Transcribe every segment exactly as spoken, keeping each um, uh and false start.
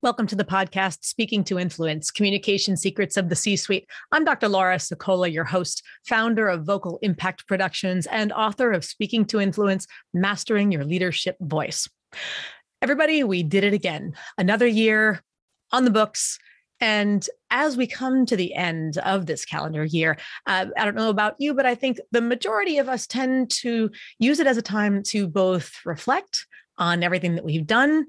Welcome to the podcast, Speaking to Influence, Communication Secrets of the C-Suite. I'm Doctor Laura Sicola, your host, founder of Vocal Impact Productions and author of Speaking to Influence, Mastering Your Leadership Voice. Everybody, we did it again. Another year on the books. And as we come to the end of this calendar year, uh, I don't know about you, but I think the majority of us tend to use it as a time to both reflect on everything that we've done,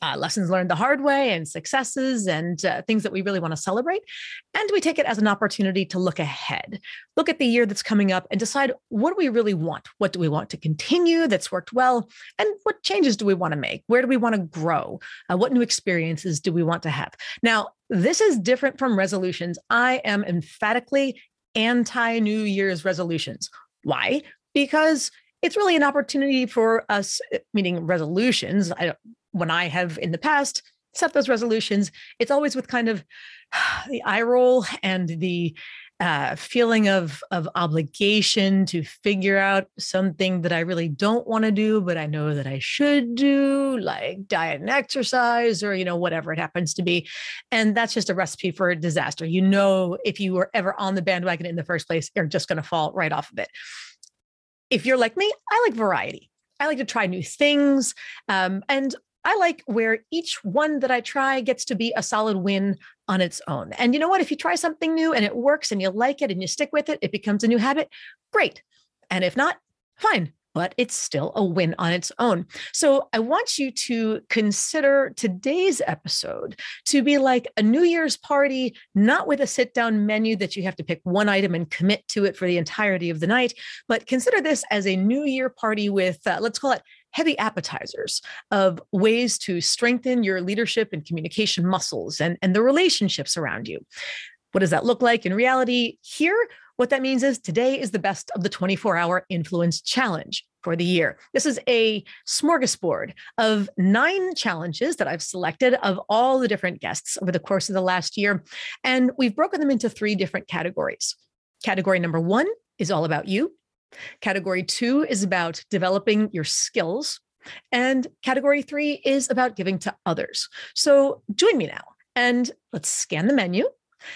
Uh, lessons learned the hard way and successes and uh, things that we really want to celebrate. And we take it as an opportunity to look ahead, look at the year that's coming up and decide what do we really want? What do we want to continue that's worked well? And what changes do we want to make? Where do we want to grow? Uh, what new experiences do we want to have? Now, this is different from resolutions. I am emphatically anti-New Year's resolutions. Why? Because it's really an opportunity for us, meaning resolutions. I don't When I have in the past set those resolutions, it's always with kind of the eye roll and the uh, feeling of, of obligation to figure out something that I really don't want to do, but I know that I should do, like diet and exercise or, you know, whatever it happens to be. And that's just a recipe for disaster. You know, if you were ever on the bandwagon in the first place, you're just going to fall right off of it. If you're like me, I like variety. I like to try new things. Um, and I like where each one that I try gets to be a solid win on its own. And you know what? If you try something new and it works and you like it and you stick with it, it becomes a new habit. Great. And if not, fine. But it's still a win on its own. So I want you to consider today's episode to be like a New Year's party, not with a sit-down menu that you have to pick one item and commit to it for the entirety of the night, but consider this as a New Year party with, uh, let's call it heavy appetizers of ways to strengthen your leadership and communication muscles and, and the relationships around you. What does that look like in reality here? What that means is today is the best of the twenty-four hour influence challenge for the year. This is a smorgasbord of nine challenges that I've selected of all the different guests over the course of the last year. And we've broken them into three different categories. Category number one is all about you. Category two is about developing your skills. And category three is about giving to others. So join me now and let's scan the menu.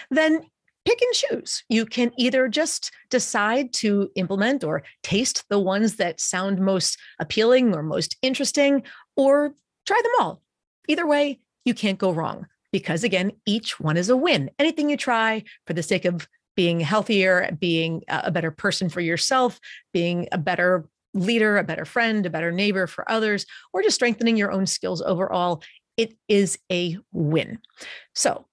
Then pick and choose. You can either just decide to implement or taste the ones that sound most appealing or most interesting, or try them all. Either way, you can't go wrong because, again, each one is a win. Anything you try for the sake of being healthier, being a better person for yourself, being a better leader, a better friend, a better neighbor for others, or just strengthening your own skills overall, it is a win. So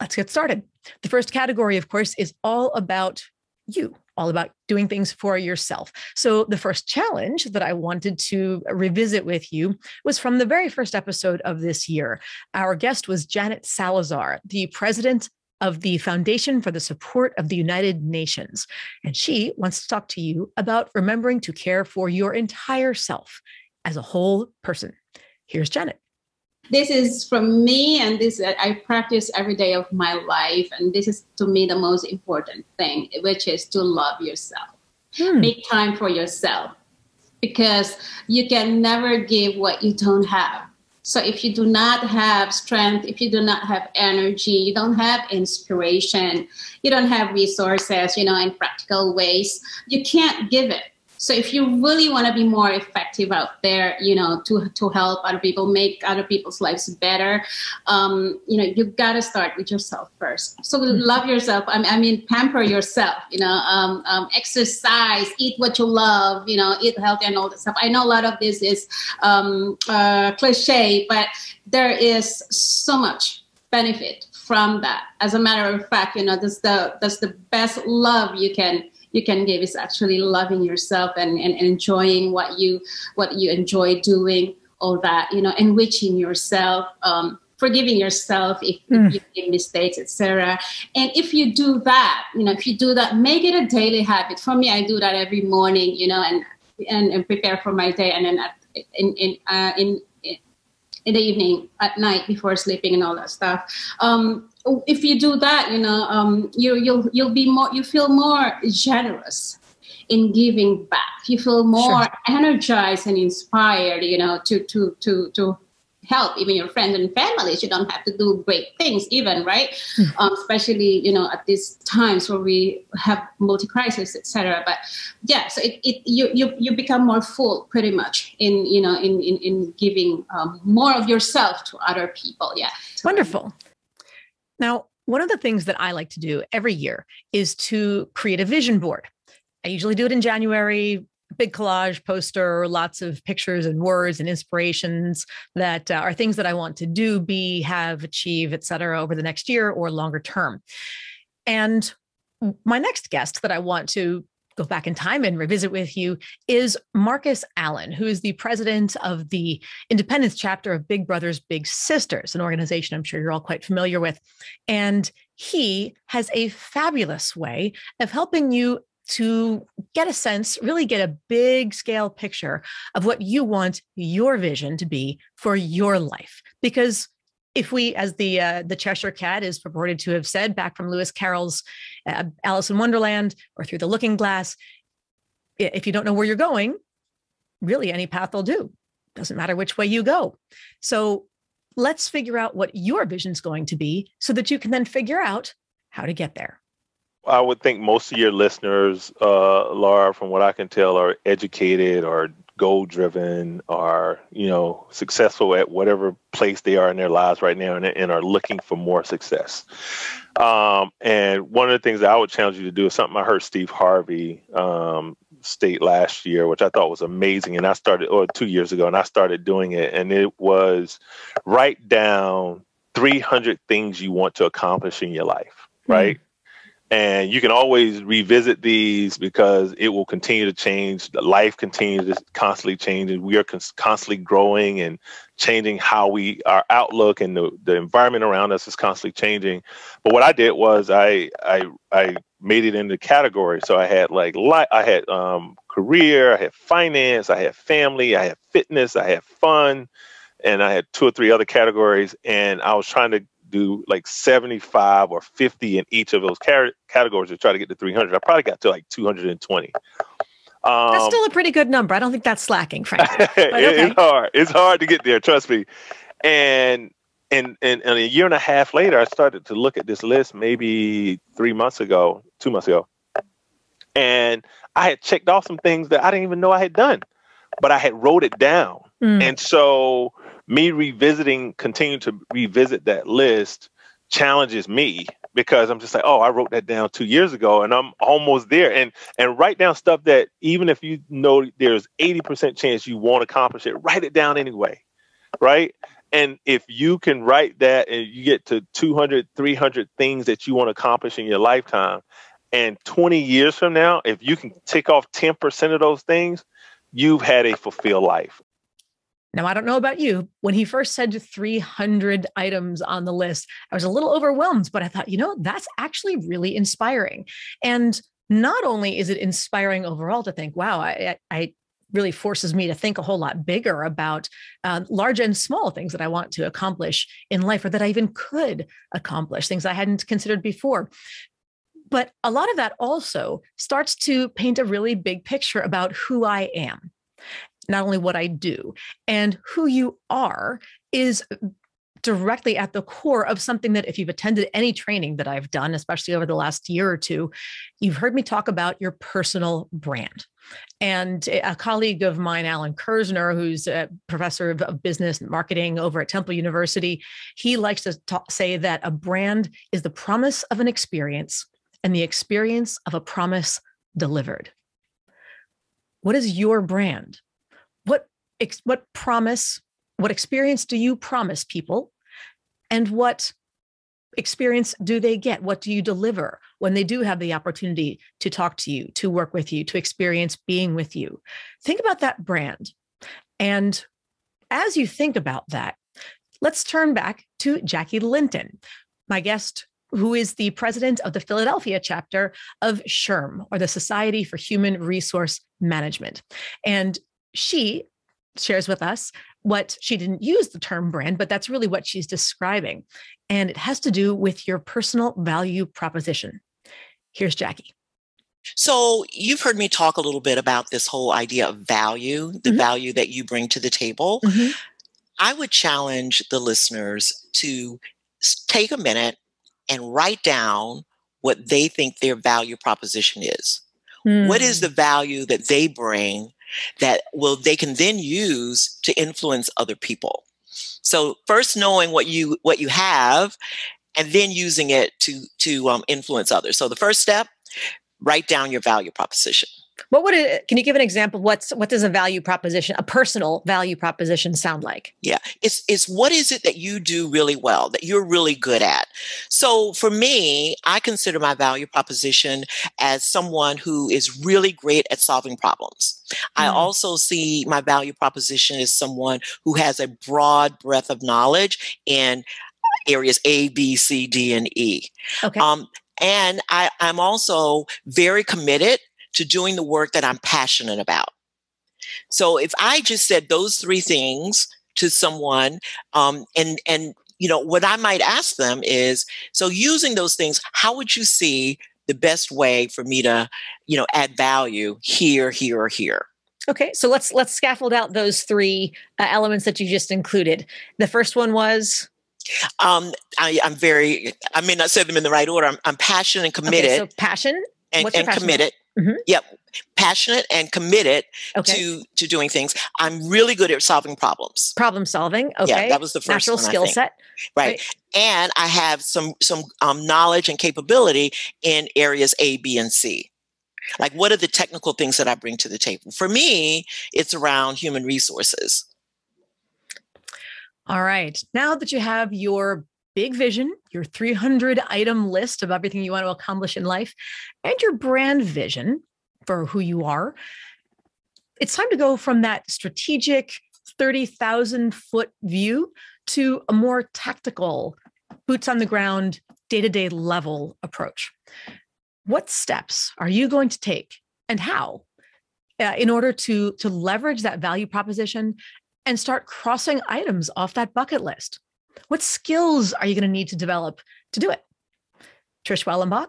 let's get started. The first category, of course, is all about you, all about doing things for yourself. So the first challenge that I wanted to revisit with you was from the very first episode of this year. Our guest was Janet Salazar, the president of the Foundation for the Support of the United Nations. And she wants to talk to you about remembering to care for your entire self as a whole person. Here's Janet. This is from me, and this I practice every day of my life, and this is to me the most important thing, which is to love yourself. Hmm. Make time for yourself, because you can never give what you don't have. So if you do not have strength, if you do not have energy, you don't have inspiration, you don't have resources, you know, in practical ways, you can't give it. So if you really want to be more effective out there, you know, to, to help other people, make other people's lives better, um, you know, you've got to start with yourself first. So mm-hmm. love yourself. I mean, I mean, pamper yourself, you know, um, um, exercise, eat what you love, you know, eat healthy and all that stuff. I know a lot of this is um, uh, cliche, but there is so much benefit from that. As a matter of fact, you know, that's the, that's the best love you can you can give is actually loving yourself and, and enjoying what you what you enjoy doing, all that, you know, enriching yourself, um, forgiving yourself if, mm. if you make mistakes, et cetera. And if you do that, you know, if you do that, make it a daily habit. For me, I do that every morning, you know, and and, and prepare for my day, and then at, in in uh, in in the evening, at night before sleeping, and all that stuff. Um, If you do that, you know, um, you you'll you'll be more. You feel more generous in giving back. You feel more sure. energized and inspired, you know, to to to to help even your friends and families. You don't have to do great things even, right? Mm. Um, especially, you know, at these times where we have multi-crisis, et cetera. But yeah, so it, it you, you you become more full pretty much in, you know, in, in, in giving um, more of yourself to other people. Yeah. Wonderful. Now, one of the things that I like to do every year is to create a vision board. I usually do it in January. Big collage poster, lots of pictures and words and inspirations that uh, are things that I want to do, be, have, achieve, et cetera, over the next year or longer term. And my next guest that I want to go back in time and revisit with you is Marcus Allen, who is the president of the Independence chapter of Big Brothers Big Sisters, an organization I'm sure you're all quite familiar with. And he has a fabulous way of helping you to get a sense, really get a big scale picture of what you want your vision to be for your life. Because if we, as the uh, the Cheshire Cat is purported to have said back from Lewis Carroll's uh, Alice in Wonderland or Through the Looking Glass, if you don't know where you're going, really any path will do. Doesn't matter which way you go. So let's figure out what your vision's going to be so that you can then figure out how to get there. I would think most of your listeners, uh, Laura, from what I can tell, are educated or goal-driven or, you know, successful at whatever place they are in their lives right now and, and are looking for more success. Um, and one of the things that I would challenge you to do is something I heard Steve Harvey um, state last year, which I thought was amazing. And I started, or two years ago, and I started doing it. And it was write down three hundred things you want to accomplish in your life, right? Mm-hmm. And you can always revisit these because it will continue to change. Life continues to constantly change, and we are cons constantly growing and changing how we, our outlook and the, the environment around us is constantly changing. But what I did was I I, I made it into category. So I had like li I had um, career, I had finance, I had family, I had fitness, I had fun, and I had two or three other categories. And I was trying to do like seventy-five or fifty in each of those categories to try to get to three hundred. I probably got to like two hundred twenty. Um, that's still a pretty good number. I don't think that's slacking, frankly. But okay. It's hard. It's hard to get there. Trust me. And, and, and, and a year and a half later, I started to look at this list maybe three months ago, two months ago. And I had checked off some things that I didn't even know I had done, but I had wrote it down. Mm. And so me revisiting, continuing to revisit that list challenges me because I'm just like, oh, I wrote that down two years ago and I'm almost there. And and write down stuff that even if you know there's eighty percent chance you won't accomplish it, write it down anyway, right? And if you can write that and you get to two hundred, three hundred things that you want to accomplish in your lifetime, and twenty years from now, if you can tick off ten percent of those things, you've had a fulfilled life. Now, I don't know about you. When he first said three hundred items on the list, I was a little overwhelmed, but I thought, you know, that's actually really inspiring. And not only is it inspiring overall to think, wow, I, I really forces me to think a whole lot bigger about uh, large and small things that I want to accomplish in life or that I even could accomplish, things I hadn't considered before. But a lot of that also starts to paint a really big picture about who I am. Not only what I do and who you are is directly at the core of something that if you've attended any training that I've done, especially over the last year or two, you've heard me talk about your personal brand. And a colleague of mine, Alan Kersner, who's a professor of business and marketing over at Temple University, he likes to talk, say that a brand is the promise of an experience and the experience of a promise delivered. What is your brand? What, ex what promise, what experience do you promise people? And what experience do they get? What do you deliver when they do have the opportunity to talk to you, to work with you, to experience being with you? Think about that brand. And as you think about that, let's turn back to Jackie Linton, my guest, who is the president of the Philadelphia chapter of S H R M, or the Society for Human Resource Management. And she shares with us what she didn't use the term brand, but that's really what she's describing. And it has to do with your personal value proposition. Here's Jackie. So you've heard me talk a little bit about this whole idea of value, the mm-hmm. value that you bring to the table. Mm-hmm. I would challenge the listeners to take a minute and write down what they think their value proposition is. Mm. What is the value that they bring that will they can then use to influence other people? So first knowing what you what you have and then using it to to um, influence others. So the first step, write down your value proposition. What would it, can you give an example of what's, what does a value proposition, a personal value proposition sound like? Yeah, it's, it's what is it that you do really well, that you're really good at? So for me, I consider my value proposition as someone who is really great at solving problems. Mm-hmm. I also see my value proposition as someone who has a broad breadth of knowledge in areas A, B, C, D, and E. Okay. Um, and I, I'm also very committed to doing the work that I'm passionate about. So if I just said those three things to someone, um, and, and you know, what I might ask them is, so using those things, how would you see the best way for me to, you know, add value here, here, or here? Okay, so let's let's scaffold out those three uh, elements that you just included. The first one was? Um, I, I'm very, I may not say them in the right order. I'm, I'm passionate and committed. Okay, so passion? And, What's your and passion? committed. Mm-hmm. Yep. Passionate and committed okay. to, to doing things. I'm really good at solving problems. Problem solving. Okay. Yeah, that was the first natural one, skill set. Right. right. And I have some, some um, knowledge and capability in areas A, B, and C. Like what are the technical things that I bring to the table? For me, it's around human resources. All right. Now that you have your big vision, your three hundred item list of everything you want to accomplish in life, and your brand vision for who you are, it's time to go from that strategic thirty thousand foot view to a more tactical, boots on the ground, day-to-day level approach. What steps are you going to take and how uh, in order to, to leverage that value proposition and start crossing items off that bucket list? What skills are you going to need to develop to do it? Trish Wellenbach,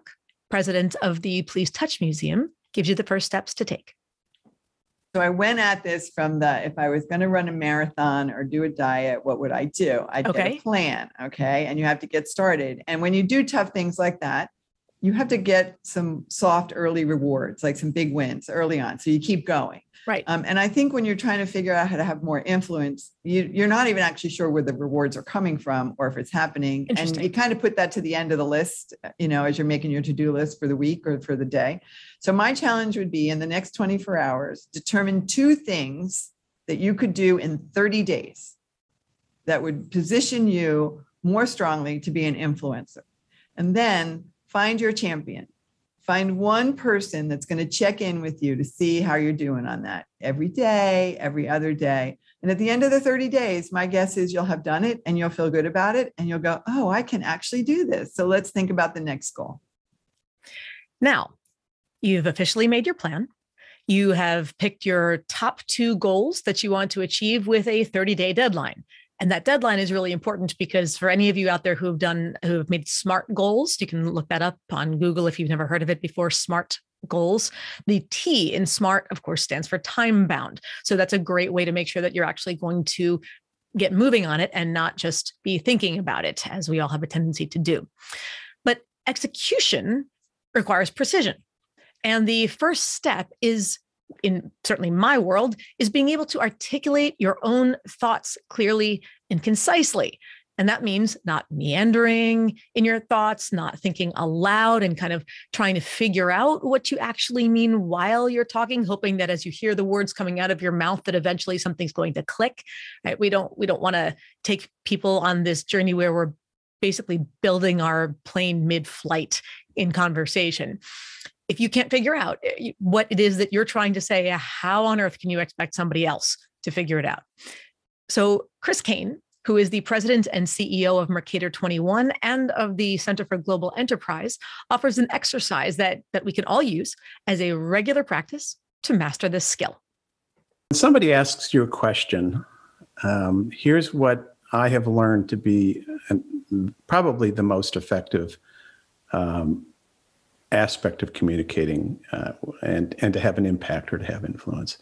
president of the Please Touch Museum, gives you the first steps to take. So I went at this from the, if I was going to run a marathon or do a diet, what would I do? I'd okay. get a plan, okay? And you have to get started. And when you do tough things like that, you have to get some soft early rewards, like some big wins early on. So you keep going. Right. Um, and I think when you're trying to figure out how to have more influence, you, you're not even actually sure where the rewards are coming from or if it's happening. And you kind of put that to the end of the list, you know, as you're making your to-do list for the week or for the day. So my challenge would be in the next twenty-four hours, determine two things that you could do in thirty days that would position you more strongly to be an influencer. And then find your champion. Find one person that's going to check in with you to see how you're doing on that every day, every other day. And at the end of the thirty days, my guess is you'll have done it and you'll feel good about it. And you'll go, oh, I can actually do this. So let's think about the next goal. Now, you've officially made your plan. You have picked your top two goals that you want to achieve with a thirty-day deadline. And that deadline is really important because for any of you out there who have done, who have made SMART goals, you can look that up on Google if you've never heard of it before, SMART goals. The T in SMART, of course, stands for time bound. So that's a great way to make sure that you're actually going to get moving on it and not just be thinking about it, as we all have a tendency to do. But execution requires precision. And the first step is, in certainly my world, is being able to articulate your own thoughts clearly and concisely. And that means not meandering in your thoughts, not thinking aloud and kind of trying to figure out what you actually mean while you're talking, hoping that as you hear the words coming out of your mouth, that eventually something's going to click. Right? We don't, we don't want to take people on this journey where we're basically building our plane mid-flight in conversation. If you can't figure out what it is that you're trying to say, how on earth can you expect somebody else to figure it out? So Chris Caine, who is the president and C E O of Mercator twenty-one and of the Center for Global Enterprise, offers an exercise that, that we can all use as a regular practice to master this skill. When somebody asks you a question, um, here's what I have learned to be probably the most effective um aspect of communicating uh, and, and to have an impact or to have influence.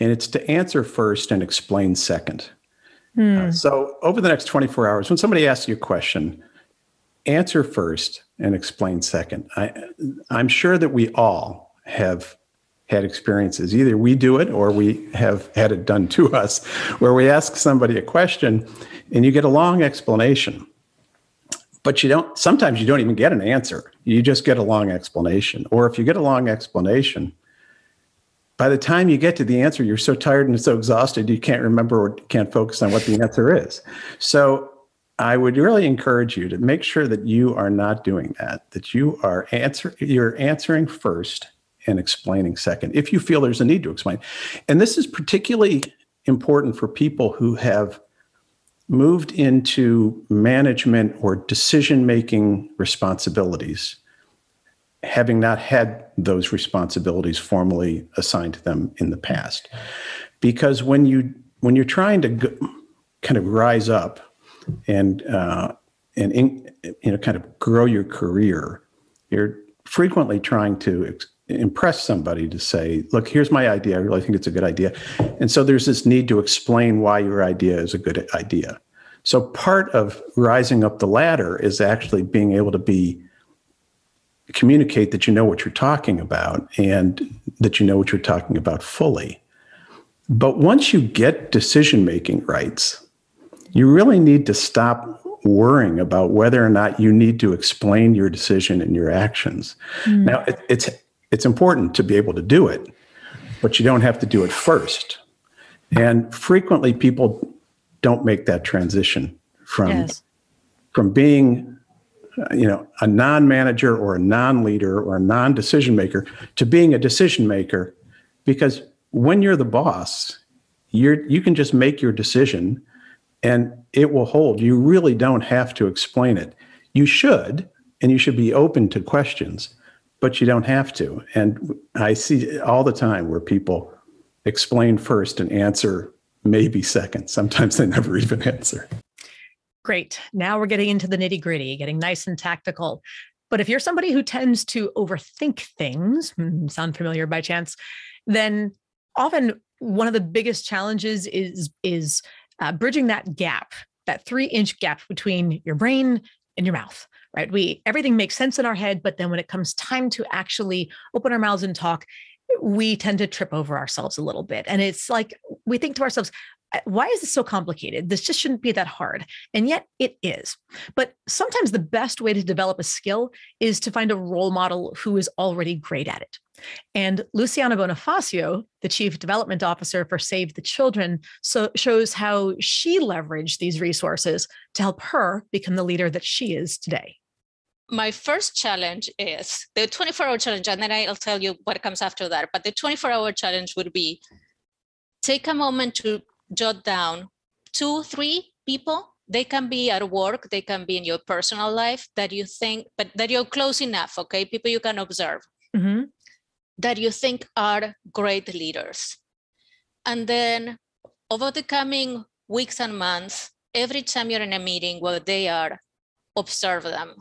And it's to answer first and explain second. Hmm. Uh, so over the next twenty-four hours, when somebody asks you a question, answer first and explain second. I, I'm sure that we all have had experiences. Either we do it or we have had it done to us, where we ask somebody a question and you get a long explanation. But you don't, sometimes you don't even get an answer. You just get a long explanation. Or if you get a long explanation, by the time you get to the answer, you're so tired and so exhausted, you can't remember or can't focus on what the answer is. So I would really encourage you to make sure that you are not doing that, that you are answer, you're answering first and explaining second, if you feel there's a need to explain. And this is particularly important for people who have moved into management or decision-making responsibilities, having not had those responsibilities formally assigned to them in the past. Because when, you, when you're trying to go, kind of rise up and, uh, and in, you know, kind of grow your career, you're frequently trying to ex- impress somebody to say, look, here's my idea. I really think it's a good idea. And so there's this need to explain why your idea is a good idea. So part of rising up the ladder is actually being able to be communicate that you know what you're talking about and that you know what you're talking about fully. But once you get decision-making rights, you really need to stop worrying about whether or not you need to explain your decision and your actions. Mm. Now, it, it's it's important to be able to do it, but you don't have to do it first. And frequently people don't make that transition from, yes. from being you know, a non-manager or a non-leader or a non-decision maker to being a decision maker, because when you're the boss, you're, you can just make your decision and it will hold. You really don't have to explain it. You should, and you should be open to questions, but you don't have to. And I see all the time where people explain first and answer maybe second. Sometimes they never even answer. Great. Now we're getting into the nitty gritty, getting nice and tactical. But if you're somebody who tends to overthink things, sound familiar by chance, then often one of the biggest challenges is, is uh, bridging that gap, that three inch gap between your brain and your mouth, right? We, everything makes sense in our head, but then when it comes time to actually open our mouths and talk, we tend to trip over ourselves a little bit. And it's like, we think to ourselves, why is this so complicated? This just shouldn't be that hard. And yet it is. But sometimes the best way to develop a skill is to find a role model who is already great at it. And Luciana Bonifacio, the Chief Development Officer for Save the Children, so shows how she leveraged these resources to help her become the leader that she is today. My first challenge is the twenty-four hour challenge, and then I'll tell you what comes after that. But the twenty-four hour challenge would be take a moment to jot down two, three people. They can be at work, they can be in your personal life that you think, but that you're close enough, okay? People you can observe mm-hmm. that you think are great leaders. And then over the coming weeks and months, every time you're in a meeting where they are, observe them.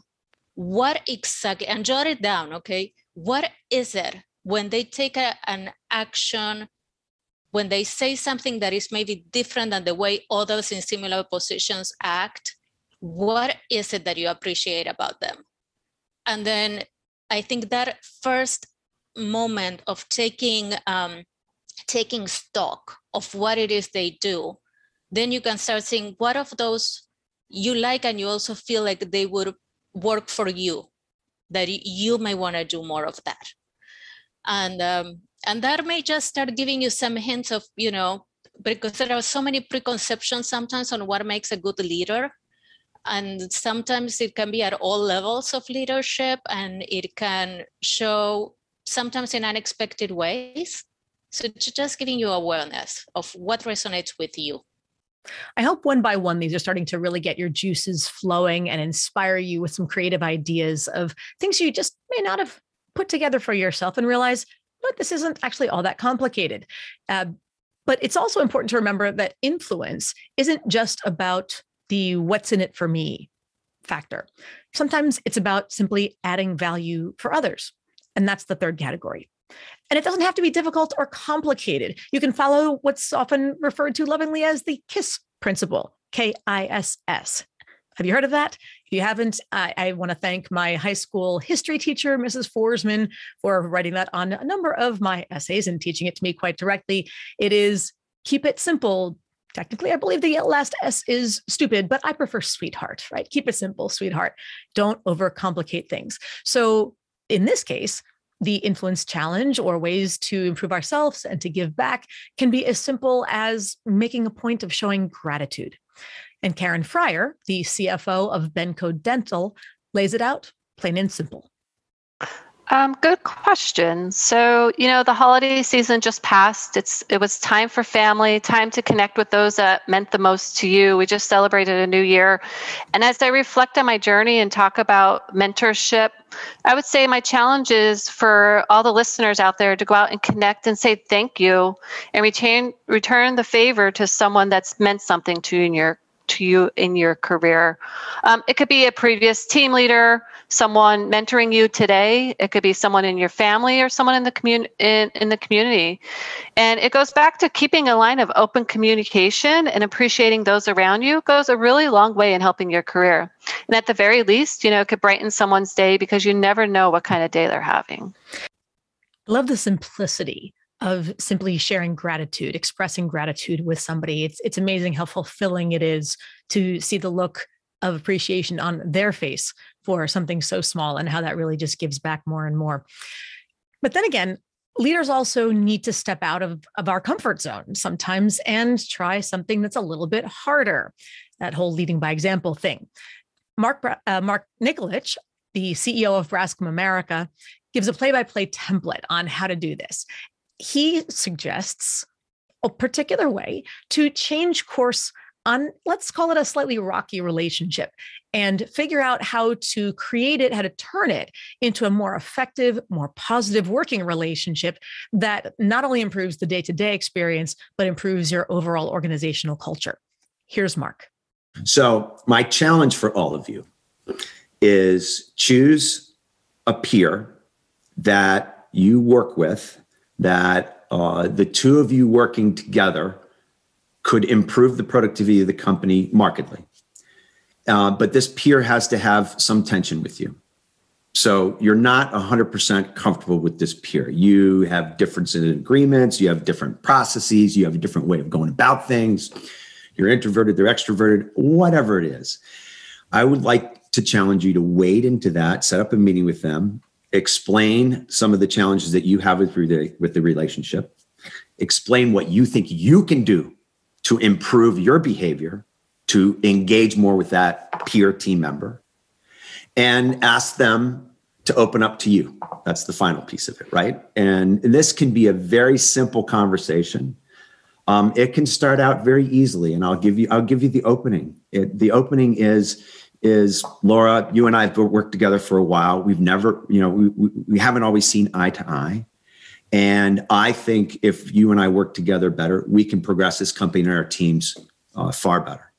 What exactly, and jot it down, okay? What is it when they take a, an action, when they say something that is maybe different than the way others in similar positions act, what is it that you appreciate about them? And then I think that first moment of taking um, taking stock of what it is they do, then you can start seeing what of those you like and you also feel like they would work for you, that you may want to do more of that. And um, And that may just start giving you some hints of, you know, because there are so many preconceptions sometimes on what makes a good leader. And sometimes it can be at all levels of leadership, and it can show sometimes in unexpected ways. So just giving you awareness of what resonates with you. I hope one by one, these are starting to really get your juices flowing and inspire you with some creative ideas of things you just may not have put together for yourself and realize, but this isn't actually all that complicated. Uh, but it's also important to remember that influence isn't just about the what's in it for me factor. Sometimes it's about simply adding value for others. And that's the third category. And it doesn't have to be difficult or complicated. You can follow what's often referred to lovingly as the KISS principal, K I S S. Have you heard of that? If you haven't, I, I want to thank my high school history teacher, Missus Forsman, for writing that on a number of my essays and teaching it to me quite directly. It is keep it simple. Technically, I believe the last S is stupid, but I prefer sweetheart, right? Keep it simple, sweetheart. Don't overcomplicate things. So in this case, the influence challenge or ways to improve ourselves and to give back can be as simple as making a point of showing gratitude. And Karen Friar, the C F O of Benco Dental, lays it out plain and simple. Um, good question. So, you know, the holiday season just passed. It's it was time for family, time to connect with those that meant the most to you. We just celebrated a new year. And as I reflect on my journey and talk about mentorship, I would say my challenge is for all the listeners out there to go out and connect and say thank you and retain, return the favor to someone that's meant something to you in your to you in your career. Um, it could be a previous team leader, someone mentoring you today. It could be someone in your family or someone in the commun in, in the community. And it goes back to keeping a line of open communication and appreciating those around you goes a really long way in helping your career. And at the very least, you know, it could brighten someone's day because you never know what kind of day they're having. I love the simplicity of simply sharing gratitude, expressing gratitude with somebody. It's it's amazing how fulfilling it is to see the look of appreciation on their face for something so small and how that really just gives back more and more. But then again, leaders also need to step out of, of our comfort zone sometimes and try something that's a little bit harder, that whole leading by example thing. Mark, uh, Mark Nikolich, the C E O of Braskem America, gives a play-by-play template on how to do this. He suggests a particular way to change course on, let's call it a slightly rocky relationship, and figure out how to create it, how to turn it into a more effective, more positive working relationship that not only improves the day-to-day experience, but improves your overall organizational culture. Here's Mark. So my challenge for all of you is choose a peer that you work with that uh, the two of you working together could improve the productivity of the company markedly. Uh, but this peer has to have some tension with you. So you're not one hundred percent comfortable with this peer. You have differences in agreements, you have different processes, you have a different way of going about things. You're introverted, they're extroverted, whatever it is. I would like to challenge you to wade into that, set up a meeting with them, explain some of the challenges that you have with the, with the relationship, explain what you think you can do to improve your behavior, to engage more with that peer team member, and ask them to open up to you. That's the final piece of it, right? And this can be a very simple conversation. Um, it can start out very easily, and I'll give you, I'll give you the opening. It, the opening is, is Laura, you and I have worked together for a while. We've never, you know, we, we, we haven't always seen eye to eye. And I think if you and I work together better, we can progress this company and our teams uh, far better.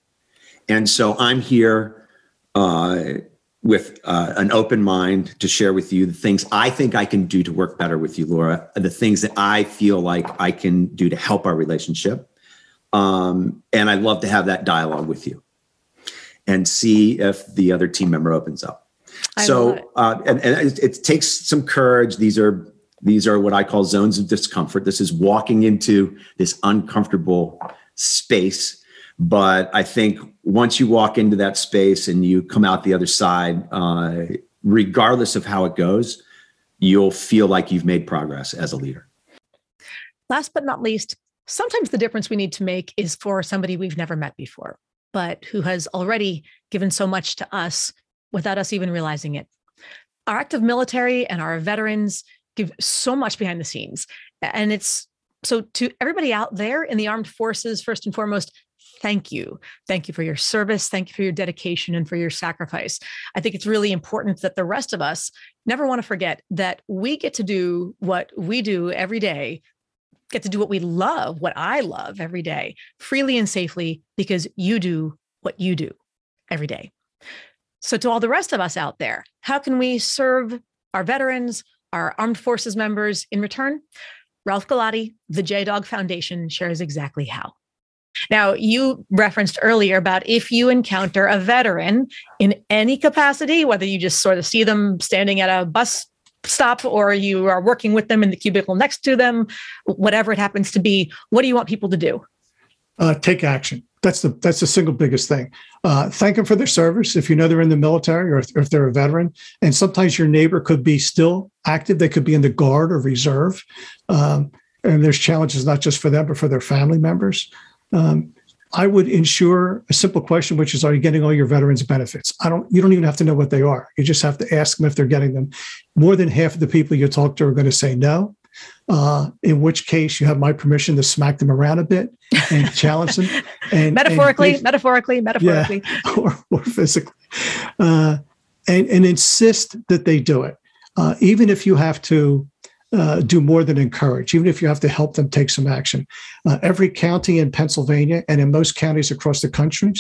And so I'm here uh, with uh, an open mind to share with you the things I think I can do to work better with you, Laura, the things that I feel like I can do to help our relationship. Um, and I'd love to have that dialogue with you, and see if the other team member opens up. I so uh, and, and it, it takes some courage. These are, these are what I call zones of discomfort. This is walking into this uncomfortable space. But I think once you walk into that space and you come out the other side, uh, regardless of how it goes, you'll feel like you've made progress as a leader. Last but not least, sometimes the difference we need to make is for somebody we've never met before, but who has already given so much to us without us even realizing it. Our active military and our veterans give so much behind the scenes. And it's so to everybody out there in the armed forces, first and foremost, thank you. Thank you for your service. Thank you for your dedication and for your sacrifice. I think it's really important that the rest of us never want to forget that we get to do what we do every day, get to do what we love, what I love every day, freely and safely, because you do what you do every day. So to all the rest of us out there, how can we serve our veterans, our armed forces members in return? Ralph Galati, the J-Dog Foundation, shares exactly how. Now, you referenced earlier about if you encounter a veteran in any capacity, whether you just sort of see them standing at a bus stop or you are working with them in the cubicle next to them, whatever it happens to be, what do you want people to do? Uh, take action. That's the that's the single biggest thing. Uh, thank them for their service if you know they're in the military or if, or if they're a veteran. And sometimes your neighbor could be still active. They could be in the Guard or Reserve. Um, and there's challenges not just for them, but for their family members. Um, I would ensure a simple question, which is, are you getting all your veterans benefits? I don't, you don't even have to know what they are. You just have to ask them if they're getting them. More than half of the people you talk to are going to say no. Uh, in which case you have my permission to smack them around a bit and challenge them. And, metaphorically, and, metaphorically, metaphorically, yeah, or, or physically, uh, and, and insist that they do it. Uh, even if you have to, Uh, do more than encourage, even if you have to help them take some action. Uh, every county in Pennsylvania and in most counties across the country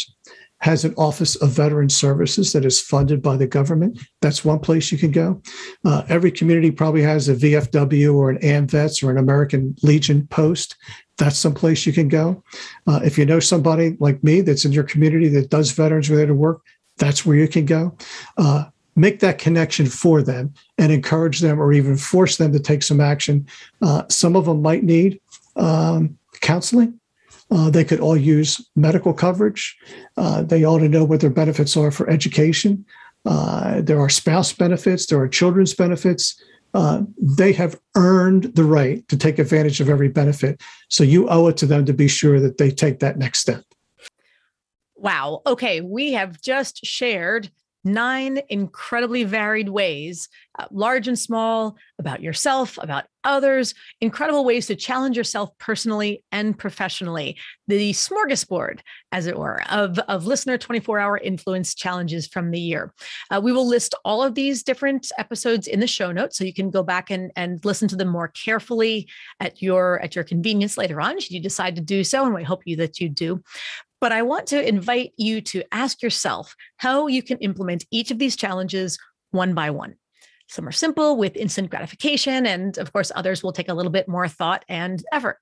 has an Office of Veteran Services that is funded by the government. That's one place you can go. Uh, every community probably has a V F W or an AMVETS or an American Legion post. That's someplace you can go. Uh, if you know somebody like me that's in your community that does veterans-related work, that's where you can go. Uh, Make that connection for them and encourage them or even force them to take some action. Uh, some of them might need um, counseling. Uh, they could all use medical coverage. Uh, they ought to know what their benefits are for education. Uh, there are spouse benefits. There are children's benefits. Uh, they have earned the right to take advantage of every benefit. So you owe it to them to be sure that they take that next step. Wow. Okay. We have just shared nine incredibly varied ways, uh, large and small, about yourself, about others, incredible ways to challenge yourself personally and professionally. The smorgasbord, as it were, of, of listener twenty-four hour influence challenges from the year. Uh, we will list all of these different episodes in the show notes, so you can go back and, and listen to them more carefully at your, at your convenience later on, should you decide to do so, and we hope you that you do. But I want to invite you to ask yourself how you can implement each of these challenges one by one. Some are simple with instant gratification, and of course, others will take a little bit more thought and effort.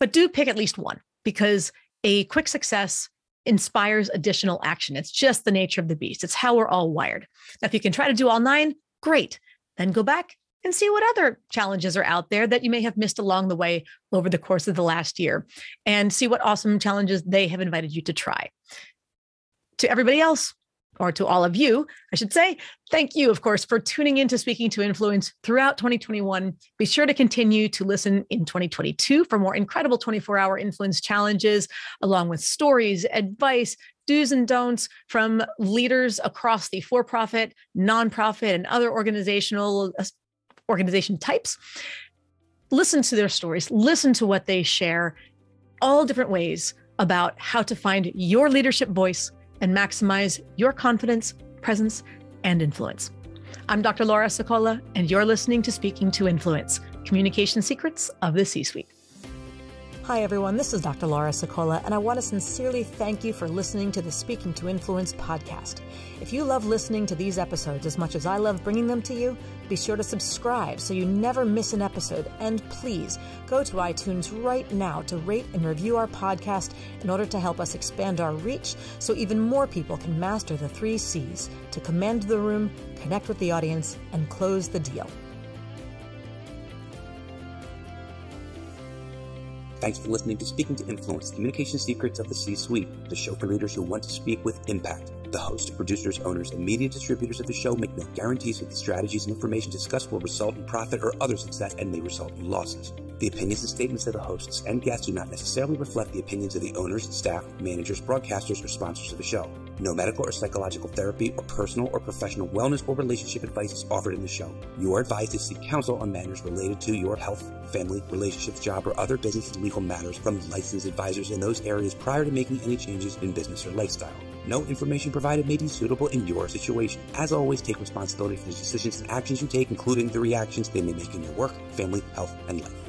But do pick at least one, because a quick success inspires additional action. It's just the nature of the beast. It's how we're all wired. Now, if you can try to do all nine, great. Then go back and see what other challenges are out there that you may have missed along the way over the course of the last year, and see what awesome challenges they have invited you to try. To everybody else, or to all of you, I should say, thank you, of course, for tuning in to Speaking to Influence throughout twenty twenty-one. Be sure to continue to listen in twenty twenty-two for more incredible twenty-four hour influence challenges, along with stories, advice, do's and don'ts from leaders across the for-profit, nonprofit, and other organizational organization types. Listen to their stories, listen to what they share, all different ways about how to find your leadership voice and maximize your confidence, presence, and influence. I'm Doctor Laura Sicola, and you're listening to Speaking to Influence, Communication Secrets of the C-Suite. Hi, everyone. This is Doctor Laura Sicola, and I want to sincerely thank you for listening to the Speaking to Influence podcast. If you love listening to these episodes as much as I love bringing them to you, be sure to subscribe so you never miss an episode. And please go to iTunes right now to rate and review our podcast in order to help us expand our reach so even more people can master the three C's to command the room, connect with the audience, and close the deal. Thanks for listening to Speaking to Influence, Communication Secrets of the C-Suite, the show for leaders who want to speak with impact. The hosts, producers, owners, and media distributors of the show make no guarantees that the strategies and information discussed will result in profit or other success and may result in losses. The opinions and statements of the hosts and guests do not necessarily reflect the opinions of the owners, staff, managers, broadcasters, or sponsors of the show. No medical or psychological therapy or personal or professional wellness or relationship advice is offered in the show. Your advice is to seek counsel on matters related to your health, family, relationships, job, or other business and legal matters from licensed advisors in those areas prior to making any changes in business or lifestyle. No information provided may be suitable in your situation. As always, take responsibility for the decisions and actions you take, including the reactions they may make in your work, family, health, and life.